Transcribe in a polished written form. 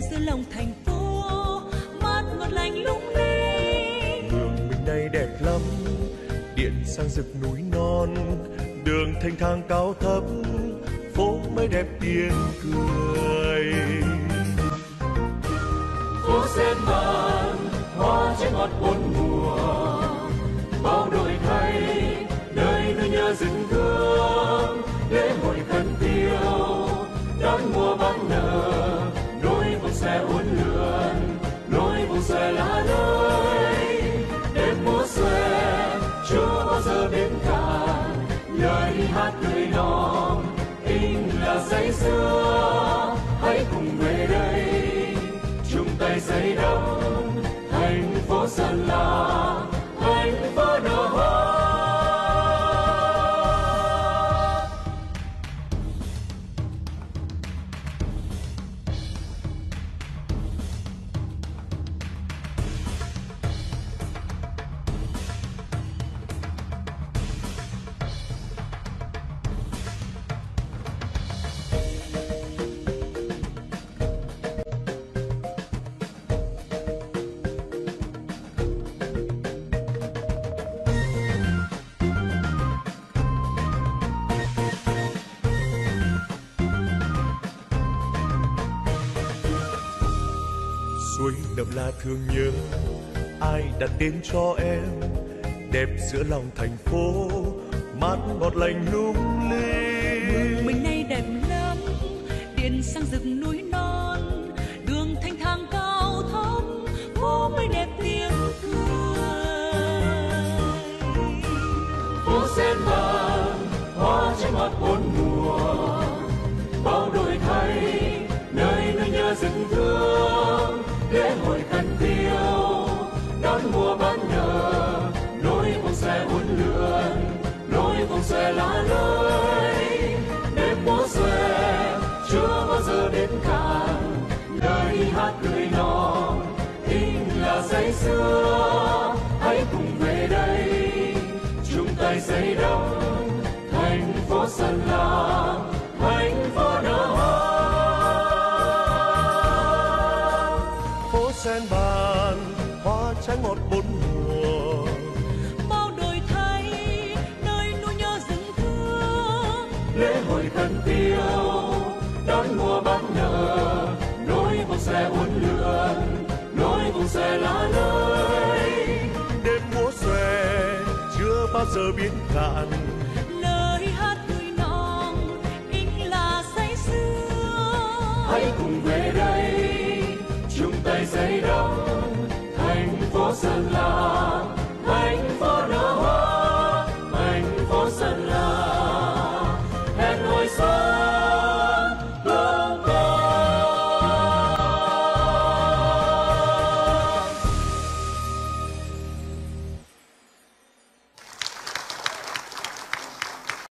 đến giữa lòng thành phố, mát ngọt lành lung linh. Đường mình đây đẹp lắm, điện sang rực núi non, đường thanh thang cao thấp, phố mới đẹp tiếng cười. Phố sen vàng, hoa trái ngọt bốn mùa, bao đổi thay, nơi nơi nhớ rừng thương, lễ hội khấn tiêu, đón mùa bán nở, nối vòng xe uốn lượn, nối vòng xe lá lơi. Đêm mùa xuê, chưa bao giờ đến cả, lời hát người non, tình là say xưa, hãy cùng về đây, chung tay xây đắp thành phố Sơn La. Suối đậm là thương nhớ, ai đặt tên cho em, đẹp giữa lòng thành phố, mát ngọt lành lung linh. Đường mình nay đẹp lắm, điện sang rực núi non, đường thanh thang cao thấp, phố mới đẹp tiếng cười. Phố sen vàng, hoa trái ngọt bốn mùa, bao đổi thay, nơi nơi nhớ rừng thương. Lễ hội khăn tiêu, đón mùa bán nở, nối vòng xe uốn lượn, nối vòng xe lá lơi. Đêm mùa xuê, chưa bao giờ đến cạn, lời hát người non, tình là say xưa, hãy cùng về đây, chung tay xây đắp thành phố Sơn La, thành phố nở hoa. Sen vàng, hoa trái ngọt bốn mùa, bao đổi thay, nơi núi nhớ rừng thương. Lễ hội khấn tiêu, đón mùa bán nở, nối vòng xe uốn lượn, nối vòng xe lá lơi. Đêm mùa xuê, chưa bao giờ biến cạn,